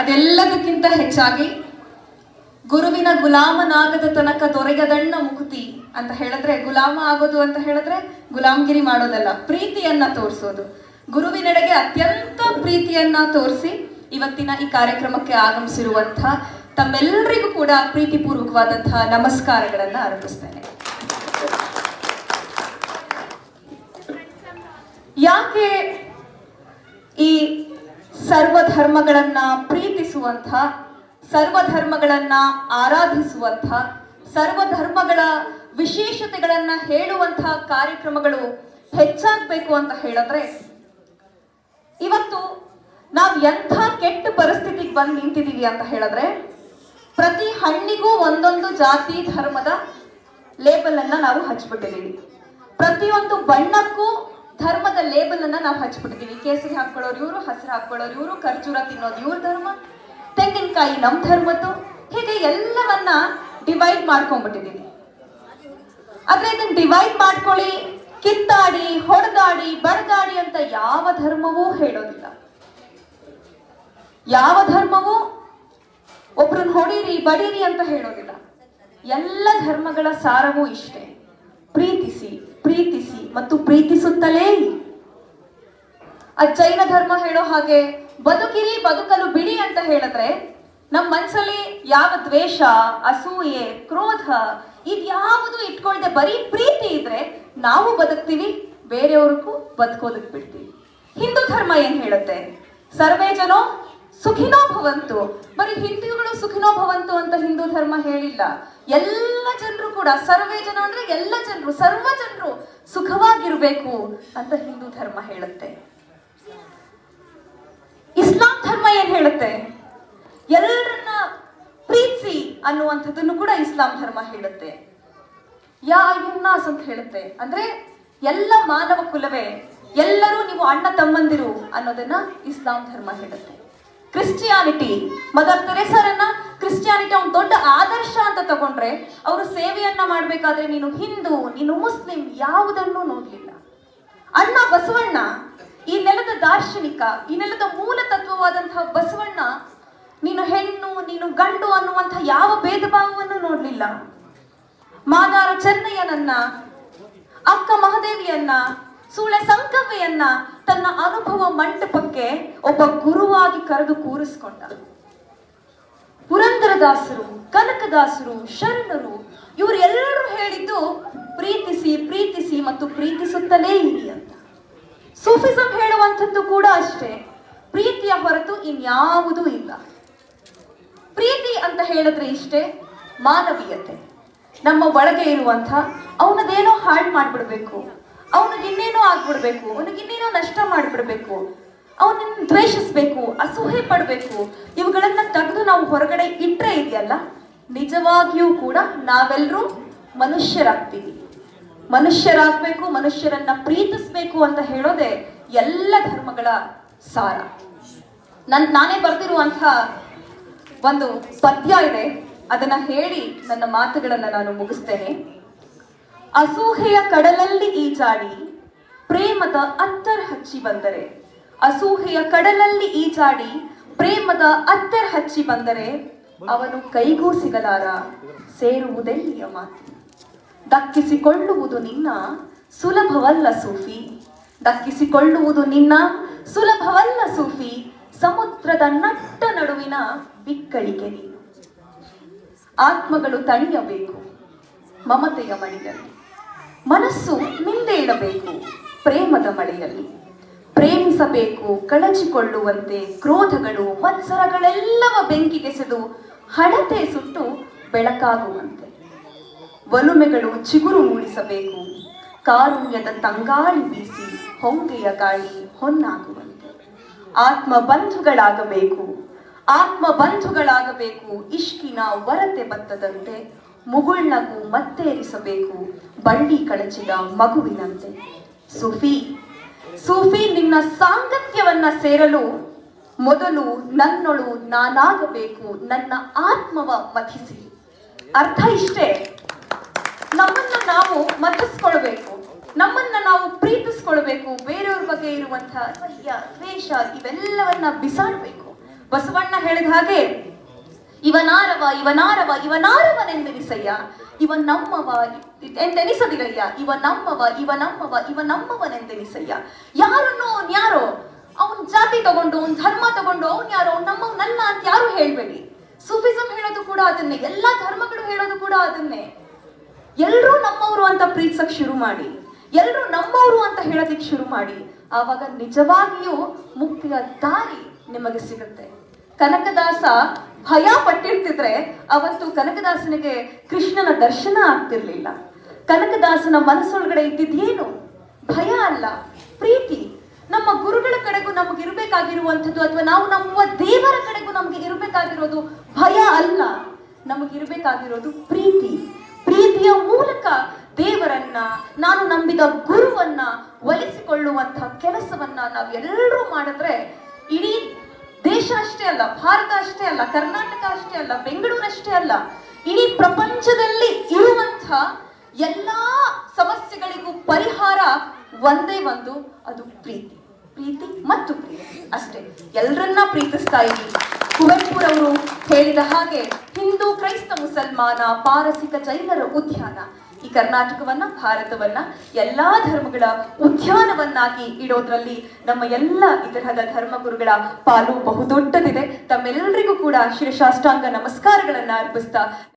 ಅದೆಲ್ಲದಕ್ಕಿಂತ ಹೆಚ್ಚಾಗಿ ಗುರುವಿನ ಗುಲಾಮನಾಗದ ತನಕ ದೊರೆಗದಣ್ಣ ಮುಕ್ತಿ ಅಂತ ಹೇಳಿದ್ರೆ ಗುಲಾಮ ಆಗೋದು ಅಂತ ಹೇಳಿದ್ರೆ ಗುಲಾಮಗಿರಿ ಮಾಡೋದಲ್ಲ, ಪ್ರೀತಿಯನ್ನ ತೋರಿಸೋದು. ಗುರುವಿನೆಡೆಗೆ ಅತ್ಯಂತ ಪ್ರೀತಿಯನ್ನ ತೋರಿಸಿ ಇವತ್ತಿನ ಈ ಕಾರ್ಯಕ್ರಮಕ್ಕೆ ಆಗಮಿಸಿರುವಂತ ತಮ್ಮೆಲ್ಲರಿಗೂ ಕೂಡ ಪ್ರೀತಿಪೂರ್ವಕವಾದಂತಹ ನಮಸ್ಕಾರಗಳನ್ನು ಅರ್ಪಿಸುತ್ತೇನೆ. ಯಾಕೆ ಈ ಸರ್ವಧರ್ಮಗಳನ್ನು ಪ್ರೀತಿಸುವಂತ, ಸರ್ವಧರ್ಮಗಳನ್ನು ಆರಾಧಿಸುವಂತ, ಸರ್ವಧರ್ಮಗಳ ವಿಶೇಷತೆಗಳನ್ನು ಹೇಳುವಂತ ಕಾರ್ಯಕ್ರಮಗಳು ಹೆಚ್ಚಾಗಬೇಕು ಅಂತ ಹೇಳಿದ್ರೆ, ಇವತ್ತು ನಾವು ಎಂಥ ಕೆಟ್ಟ ಪರಿಸ್ಥಿತಿಗೆ ಬಂದು ನಿಂತಿದ್ದೀವಿ ಅಂತ ಹೇಳಿದ್ರೆ ಪ್ರತಿ ಹಣ್ಣಿಗೂ ಒಂದೊಂದು ಜಾತಿ ಧರ್ಮದ ಲೇಬಲ್ ಅನ್ನ ನಾವು ಹಚ್ಚಿಬಿಟ್ಟಿದ್ದೀವಿ. ಪ್ರತಿಯೊಂದು ಬಣ್ಣಕ್ಕೂ ಧರ್ಮದ ಲೇಬಲ್ ಅನ್ನ ನಾವು ಹಚ್ಚಿಬಿಟ್ಟಿದ್ದೀವಿ. ಕೇಸರಿ ಹಾಕೊಳ್ಳೋರು ಇವರು, ಹಸಿರು ಹಾಕೊಳ್ಳೋರು ಇವರು, ಖರ್ಜೂರ ತಿನ್ನೋದು ಇವ್ರ ಧರ್ಮ, ತೆಂಗಿನಕಾಯಿ ನಮ್ಮ ಧರ್ಮದ್ದು, ಹೀಗೆ ಎಲ್ಲವನ್ನ ಡಿವೈಡ್ ಮಾಡ್ಕೊಂಡ್ಬಿಟ್ಟಿದ್ದೀವಿ. ಆದ್ರೆ ಇದನ್ನ ಡಿವೈಡ್ ಮಾಡ್ಕೊಳ್ಳಿ, ಕಿತ್ತಾಡಿ, ಹೊಡೆದಾಡಿ, ಬಡದಾಡಿ ಅಂತ ಯಾವ ಧರ್ಮವೂ ಹೇಳೋದಿಲ್ಲ. ಯಾವ ಧರ್ಮವೂ ಒಬ್ರನ್ನ ಹೊಡೀರಿ ಬಡೀರಿ ಅಂತ ಹೇಳೋದಿಲ್ಲ. ಎಲ್ಲ ಧರ್ಮಗಳ ಸಾರವೂ ಇಷ್ಟೇ, ಪ್ರೀತಿಸಿ ಪ್ರೀತಿಸಿ ಮತ್ತು ಪ್ರೀತಿಸುತ್ತಲೇ. ಆ ಜೈನ ಧರ್ಮ ಹೇಳೋ ಹಾಗೆ ಬದುಕಿರಿ ಬದುಕಲು ಬಿಡಿ ಅಂತ ಹೇಳಿದ್ರೆ ನಮ್ಮ ಮನಸ್ಸಲ್ಲಿ ಯಾವ ದ್ವೇಷ, ಅಸೂಯೆ, ಕ್ರೋಧ ಇದ್ಯಾವುದು ಇಟ್ಕೊಳ್ದೆ ಬರೀ ಪ್ರೀತಿ ಇದ್ರೆ ನಾವು ಬದುಕ್ತೀವಿ, ಬೇರೆಯವ್ರಿಗೂ ಬದುಕೋದಕ್ಕೆ ಬಿಡ್ತೀವಿ. ಹಿಂದೂ ಧರ್ಮ ಏನ್ ಹೇಳುತ್ತೆ? ಸರ್ವೇ ಜನೋ ಸುಖಿನೋ ಭವಂತು. ಬರೀ ಹಿಂದೂಗಳು ಸುಖಿನೋ ಭವಂತು ಅಂತ ಹಿಂದೂ ಧರ್ಮ ಹೇಳಿಲ್ಲ. ಎಲ್ಲ ಜನರು ಕೂಡ, ಸರ್ವೇ ಜನ ಅಂದ್ರೆ ಎಲ್ಲ ಜನರು, ಸರ್ವ ಜನರು ಸುಖವಾಗಿರ್ಬೇಕು ಅಂತ ಹಿಂದೂ ಧರ್ಮ ಹೇಳುತ್ತೆ. ಇಸ್ಲಾಂ ಧರ್ಮ ಏನ್ ಹೇಳುತ್ತೆ? ಎಲ್ಲರನ್ನ ಪ್ರೀತಿಸಿ ಅನ್ನುವಂಥದ್ದನ್ನು ಕೂಡ ಇಸ್ಲಾಂ ಧರ್ಮ ಹೇಳುತ್ತೆ. ಯಾ ಯುನ್ನಾಸ್ ಅಂತ ಹೇಳುತ್ತೆ, ಅಂದ್ರೆ ಎಲ್ಲ ಮಾನವ ಕುಲವೇ, ಎಲ್ಲರೂ ನೀವು ಅಣ್ಣ ತಮ್ಮಂದಿರು ಅನ್ನೋದನ್ನ ಇಸ್ಲಾಂ ಧರ್ಮ ಹೇಳುತ್ತೆ. ಕ್ರಿಶ್ಚಿಯಾನಿಟಿ, ಮದರ್ ತೆರೇಸರನ್ನ ಕ್ರಿಶ್ಚಿಯಾನಿಟಿ ಒಂದು ದೊಡ್ಡ ಆದರ್ಶ ಅಂತ ತಗೊಂಡ್ರೆ ಅವರು ಸೇವೆಯನ್ನ ಮಾಡ್ಬೇಕಾದ್ರೆ ನೀನು ಹಿಂದೂ, ನೀನು ಮುಸ್ಲಿಂ ಯಾವುದನ್ನು ನೋಡ್ಲಿಲ್ಲ. ಅಣ್ಣ ಬಸವಣ್ಣ, ಈ ನೆಲದ ದಾರ್ಶನಿಕ, ಈ ನೆಲದ ಮೂಲ ತತ್ವವಾದಂತಹ ಬಸವಣ್ಣ ನೀನು ಹೆಣ್ಣು ನೀನು ಗಂಡು ಅನ್ನುವಂತಹ ಯಾವ ಭೇದ ಭಾವವನ್ನು ನೋಡ್ಲಿಲ್ಲ. ಮಾದಾರ ಚೆನ್ನಯ್ಯನನ್ನ, ಅಕ್ಕ ಮಹದೇವಿಯನ್ನ, ಸೂಳೆ ಸಂಕವ್ಯನ್ನ ತನ್ನ ಅನುಭವ ಮಂಟಪಕ್ಕೆ ಒಬ್ಬ ಗುರುವಾಗಿ ಕರೆದು ಕೂರಿಸ್ಕೊಂಡ. ಪುರಂದರದಾಸರು, ಕನಕದಾಸರು, ಶರಣರು ಇವರೆಲ್ಲರೂ ಹೇಳಿದ್ದು ಪ್ರೀತಿಸಿ ಪ್ರೀತಿಸಿ ಮತ್ತು ಪ್ರೀತಿಸುತ್ತಲೇ ಇರಿ ಅಂತ. ಸೂಫಿಸಂ ಹೇಳುವಂಥದ್ದು ಕೂಡ ಅಷ್ಟೇ, ಪ್ರೀತಿಯ ಹೊರತು ಇನ್ಯಾವುದೂ ಇಲ್ಲ. ಪ್ರೀತಿ ಅಂತ ಹೇಳಿದ್ರೆ ಇಷ್ಟೇ, ಮಾನವೀಯತೆ, ನಮ್ಮ ಒಳಗೆ ಇರುವಂಥ ಅವನದೇನೋ ಹಾಳು ಮಾಡ್ಬಿಡ್ಬೇಕು, ಅವನಿಗೆ ಇನ್ನೇನೋ ಆಗ್ಬಿಡ್ಬೇಕು, ಅವನಿಗಿನ್ನೇನೋ ನಷ್ಟ ಮಾಡ್ಬಿಡ್ಬೇಕು, ಅವನನ್ನು ದ್ವೇಷಿಸ್ಬೇಕು, ಅಸೂಹೆ ಪಡ್ಬೇಕು, ಇವುಗಳನ್ನ ತೆಗೆದು ನಾವು ಹೊರಗಡೆ ಇಟ್ಟರೆ ಇದೆಯಲ್ಲ, ನಿಜವಾಗಿಯೂ ಕೂಡ ನಾವೆಲ್ಲರೂ ಮನುಷ್ಯರಾಗ್ತೀವಿ. ಮನುಷ್ಯರಾಗ್ಬೇಕು, ಮನುಷ್ಯರನ್ನ ಪ್ರೀತಿಸ್ಬೇಕು ಅಂತ ಹೇಳೋದೇ ಎಲ್ಲ ಧರ್ಮಗಳ ಸಾರ. ನಾನೇ ಬರೆದಿರುವಂತಹ ಒಂದು ಪದ್ಯ ಇದೆ, ಅದನ್ನ ಹೇಳಿ ನನ್ನ ಮಾತುಗಳನ್ನ ನಾನು ಮುಗಿಸ್ತೇನೆ. ಅಸೂಹೆಯ ಕಡಲಲ್ಲಿ ಈಜಾಡಿ ಪ್ರೇಮದ ಅತ್ತರ್ ಹಚ್ಚಿ ಬಂದರೆ, ಅಸೂಹೆಯ ಕಡಲಲ್ಲಿ ಈಜಾಡಿ ಪ್ರೇಮದ ಅತ್ತರ್ ಹಚ್ಚಿ ಬಂದರೆ ಅವನು ಕೈಗೂ ಸಿಗಲಾರ ಸೇರುವುದೆಲ್ಲಿಯ ಮಾತು. ದಕ್ಕಿಸಿಕೊಳ್ಳುವುದು ನಿನ್ನ ಸುಲಭವಲ್ಲ ಸೂಫಿ, ದಕ್ಕಿಸಿಕೊಳ್ಳುವುದು ನಿನ್ನ ಸುಲಭವಲ್ಲ ಸೂಫಿ, ಸಮುದ್ರದ ನಟ್ಟ ನಡುವಿನ ಬಿಕ್ಕಳಿಗೆ ನೀನು. ಆತ್ಮಗಳು ತಣಿಯಬೇಕು ಮಮತೆಯ ಮಳೆಯಲ್ಲಿ, ಮನಸ್ಸು ನಿಂದೆ ಇಡಬೇಕು ಪ್ರೇಮದ ಮಳೆಯಲ್ಲಿ. ಪ್ರೇಮಿಸಬೇಕು ಕಳಚಿಕೊಳ್ಳುವಂತೆ ಕ್ರೋಧಗಳು ಮತ್ಸರಗಳೆಲ್ಲವ ಬೆಂಕಿಗೆಸೆದು ಹಣತೆ ಸುಟ್ಟು ಬೆಳಕಾಗುವಂತೆ. ಒಲುಮೆಗಳು ಚಿಗುರು ಮೂಡಿಸಬೇಕು ಕಾರುಣ್ಯದ ತಂಗಾಳಿ ಬೀಸಿ ಹೊಂಗೆಯ ಗಾಳಿ ಹೊನ್ನಾಗುವಂತೆ. ಆತ್ಮಬಂಧುಗಳಾಗಬೇಕು ಆತ್ಮಬಂಧುಗಳಾಗಬೇಕು ಇಷ್ಕಿನ ವರತೆ ಬತ್ತದಂತೆ. ಮುಗುಳ್ನಗು ಮತ್ತೇರಿಸಬೇಕು ಬಂಡಿ ಕಳಚಿದ ಮಗುವಿನಂತೆ. ಸೂಫಿ ಸೂಫಿ ನಿನ್ನ ಸಾಂಗತ್ಯವನ್ನ ಸೇರಲು ಮೊದಲು ನನ್ನೊಳು ನಾನಾಗಬೇಕು, ನನ್ನ ಆತ್ಮವ ಮಥಿಸಿ. ಅರ್ಥ ಇಷ್ಟೇ, ನಮ್ಮನ್ನ ನಾವು ಮಥಿಸ್ಕೊಳ್ಬೇಕು, ನಮ್ಮನ್ನ ನಾವು ಪ್ರೀತಿಸ್ಕೊಳ್ಬೇಕು, ಬೇರೆಯವ್ರ ಬಗ್ಗೆ ಇರುವಂತಹ ಸಹ್ಯ ದ್ವೇಷ ಇವೆಲ್ಲವನ್ನ ಬಿಸಾಡ್ಬೇಕು. ಬಸವಣ್ಣ ಹೇಳಿದ ಹಾಗೆ ಇವನಾರವ ಇವನಾರವ ಇವನಾರವನೆಂದೆನಿಸಯ್ಯ ಇವ ನಮ್ಮವ ಎಂದೆನಿಸದಿರಯ್ಯ ಇವ ನಮ್ಮವ ಇವ ನಮ್ಮವ ಇವ ನಮ್ಮವನೆಂದೆನಿಸಯ್ಯ. ಯಾರನ್ನು ಅವನ್ ಯಾರೋ, ಅವನ್ ಜಾತಿ ತಗೊಂಡು ಅವನ್ ಧರ್ಮ ತಗೊಂಡು ಅವನ್ ಯಾರೋ ಅವ್ನು ನಮ್ಮ ನನ್ನ ಅಂತ ಯಾರು ಹೇಳ್ಬೇಡಿ. ಸೂಫಿಸಂ ಹೇಳೋದು ಕೂಡ ಅದನ್ನೇ, ಎಲ್ಲಾ ಧರ್ಮಗಳು ಹೇಳೋದು ಕೂಡ ಅದನ್ನೇ. ಎಲ್ರೂ ನಮ್ಮವರು ಅಂತ ಪ್ರೀತಿಸಕ್ ಶುರು ಮಾಡಿ, ಎಲ್ರೂ ನಮ್ಮವರು ಅಂತ ಹೇಳೋದಿಕ್ ಶುರು ಮಾಡಿ, ಆವಾಗ ನಿಜವಾಗಿಯೂ ಮುಕ್ತಿಯ ದಾರಿ ನಿಮಗೆ ಸಿಗುತ್ತೆ. ಕನಕದಾಸ ಭಯ ಪಟ್ಟಿರ್ತಿದ್ರೆ ಅವತ್ತು ಕನಕದಾಸನಿಗೆ ಕೃಷ್ಣನ ದರ್ಶನ ಆಗ್ತಿರ್ಲಿಲ್ಲ. ಕನಕದಾಸನ ಮನಸ್ಸೊಳಗಡೆ ಇದ್ದಿದ್ದೇನು? ಭಯ ಅಲ್ಲ, ಪ್ರೀತಿ. ನಮ್ಮ ಗುರುಗಳ ಕಡೆಗೂ ನಮಗೆ ಇರಬೇಕಾಗಿರುವಂಥದ್ದು ಅಥವಾ ನಾವು ನಮ್ಮ ದೇವರ ಕಡೆಗೂ ನಮ್ಗೆ ಇರಬೇಕಾಗಿರೋದು ಭಯ ಅಲ್ಲ, ನಮಗಿರ್ಬೇಕಾಗಿರೋದು ಪ್ರೀತಿ. ಪ್ರೀತಿಯ ಮೂಲಕ ದೇವರನ್ನ, ನಾನು ನಂಬಿದ ಗುರುವನ್ನ ಒಲಿಸಿಕೊಳ್ಳುವಂತಹ ಕೆಲಸವನ್ನ ನಾವೆಲ್ಲರೂ ಮಾಡಿದ್ರೆ ಇಡೀ ದೇಶ ಅಷ್ಟೇ ಅಲ್ಲ, ಭಾರತ ಅಷ್ಟೇ ಅಲ್ಲ, ಕರ್ನಾಟಕ ಅಷ್ಟೇ ಅಲ್ಲ, ಬೆಂಗಳೂರು ಅಷ್ಟೇ ಅಲ್ಲ, ಇಡೀ ಪ್ರಪಂಚದಲ್ಲಿ ಇರುವಂಥ ಎಲ್ಲಾ ಸಮಸ್ಯೆಗಳಿಗೂ ಪರಿಹಾರ ಒಂದೇ ಒಂದು, ಅದು ಪ್ರೀತಿ. ಪ್ರೀತಿ ಮತ್ತು ಪ್ರೀತಿ ಅಷ್ಟೇ. ಎಲ್ಲರನ್ನ ಪ್ರೀತಿಸ್ತಾ ಇದ್ದೀವಿ. ಕುವೆಂಪುರವರು ಹೇಳಿದ ಹಾಗೆ ಹಿಂದೂ, ಕ್ರೈಸ್ತ, ಮುಸಲ್ಮಾನ, ಪಾರಸಿಕ, ಜೈನರ ಉದ್ಯಾನ ಈ ಕರ್ನಾಟಕವನ್ನ, ಭಾರತವನ್ನ ಎಲ್ಲಾ ಧರ್ಮಗಳ ಉದ್ಯಾನವನ್ನಾಗಿ ಇಡೋದ್ರಲ್ಲಿ ನಮ್ಮ ಎಲ್ಲ ಇತರಹದ ಧರ್ಮಗುರುಗಳ ಪಾಲು ಬಹುದೊಡ್ಡದಿದೆ. ತಮ್ಮೆಲ್ಲರಿಗೂ ಕೂಡ ಶಿರಸಾಷ್ಟಾಂಗ ನಮಸ್ಕಾರಗಳನ್ನ ಅರ್ಪಿಸ್ತಾ